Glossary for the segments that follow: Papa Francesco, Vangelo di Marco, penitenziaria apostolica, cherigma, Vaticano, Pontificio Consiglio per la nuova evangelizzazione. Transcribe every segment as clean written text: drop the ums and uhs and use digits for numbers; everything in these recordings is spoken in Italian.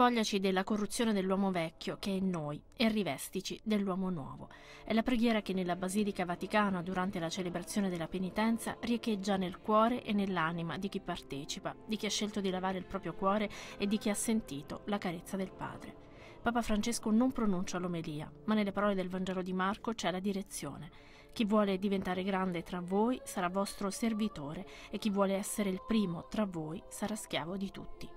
Spogliaci della corruzione dell'uomo vecchio che è in noi e rivestici dell'uomo nuovo. È la preghiera che nella Basilica Vaticana, durante la celebrazione della penitenza, riecheggia nel cuore e nell'anima di chi partecipa, di chi ha scelto di lavare il proprio cuore e di chi ha sentito la carezza del Padre. Papa Francesco non pronuncia l'omelia, ma nelle parole del Vangelo di Marco c'è la direzione. Chi vuole diventare grande tra voi sarà vostro servitore e chi vuole essere il primo tra voi sarà schiavo di tutti.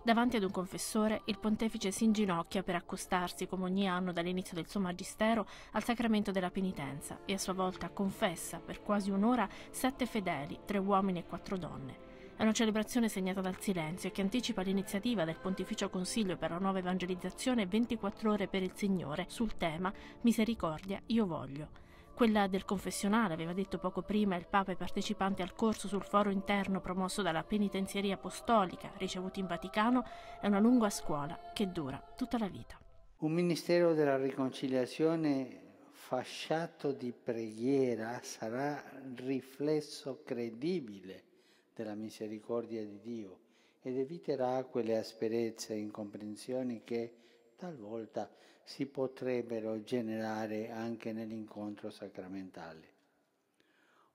Davanti ad un confessore, il pontefice si inginocchia per accostarsi, come ogni anno dall'inizio del suo magistero, al sacramento della penitenza e a sua volta confessa per quasi un'ora 7 fedeli, 3 uomini e 4 donne. È una celebrazione segnata dal silenzio e che anticipa l'iniziativa del Pontificio Consiglio per la nuova evangelizzazione 24 ore per il Signore sul tema «Misericordia, io voglio». Quella del confessionale, aveva detto poco prima il Papa ai partecipanti al corso sul foro interno promosso dalla penitenziaria apostolica ricevuto in Vaticano, è una lunga scuola che dura tutta la vita. Un ministero della riconciliazione fasciato di preghiera sarà riflesso credibile della misericordia di Dio ed eviterà quelle asperezze e incomprensioni che talvolta si potrebbero generare anche nell'incontro sacramentale.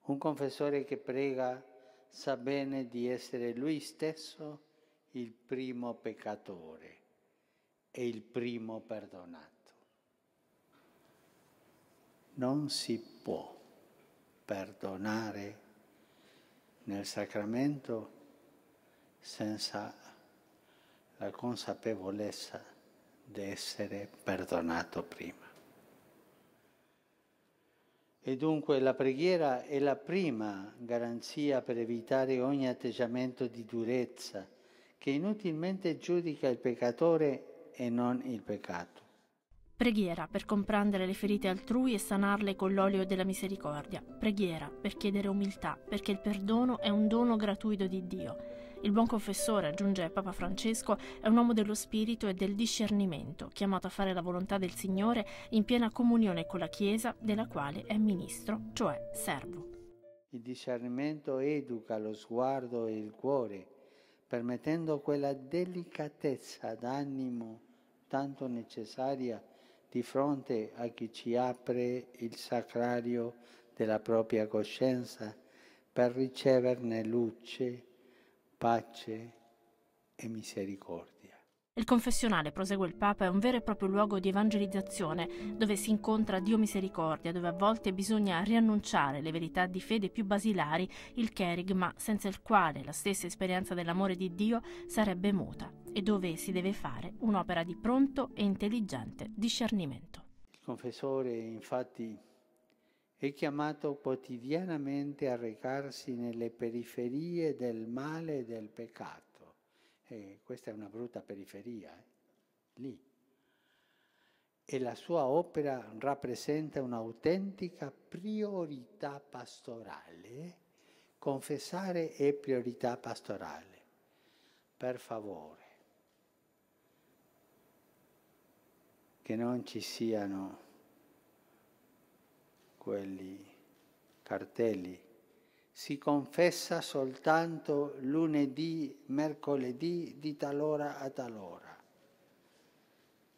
Un confessore che prega sa bene di essere lui stesso il primo peccatore e il primo perdonato. Non si può perdonare nel sacramento senza la consapevolezza di essere perdonato prima. E dunque la preghiera è la prima garanzia per evitare ogni atteggiamento di durezza che inutilmente giudica il peccatore e non il peccato. Preghiera per comprendere le ferite altrui e sanarle con l'olio della misericordia. Preghiera per chiedere umiltà, perché il perdono è un dono gratuito di Dio. Il buon confessore, aggiunge Papa Francesco, è un uomo dello spirito e del discernimento, chiamato a fare la volontà del Signore in piena comunione con la Chiesa, della quale è ministro, cioè servo. Il discernimento educa lo sguardo e il cuore, permettendo quella delicatezza d'animo tanto necessaria di fronte a chi ci apre il sacrario della propria coscienza per riceverne luce, pace e misericordia. Il confessionale, prosegue il Papa, è un vero e proprio luogo di evangelizzazione dove si incontra Dio misericordia, dove a volte bisogna riannunciare le verità di fede più basilari, il cherigma, senza il quale la stessa esperienza dell'amore di Dio sarebbe muta, e dove si deve fare un'opera di pronto e intelligente discernimento. Il confessore, infatti, è chiamato quotidianamente a recarsi nelle periferie del male e del peccato. E questa è una brutta periferia, lì. E la sua opera rappresenta un'autentica priorità pastorale. Confessare è priorità pastorale. Per favore, che non ci siano quelli cartelli. Si confessa soltanto lunedì, mercoledì, di tal'ora a tal'ora.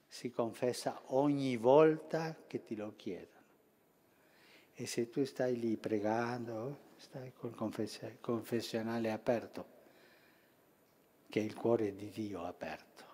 Si confessa ogni volta che ti lo chiedono. E se tu stai lì pregando, stai col confessionale aperto, che è il cuore di Dio aperto.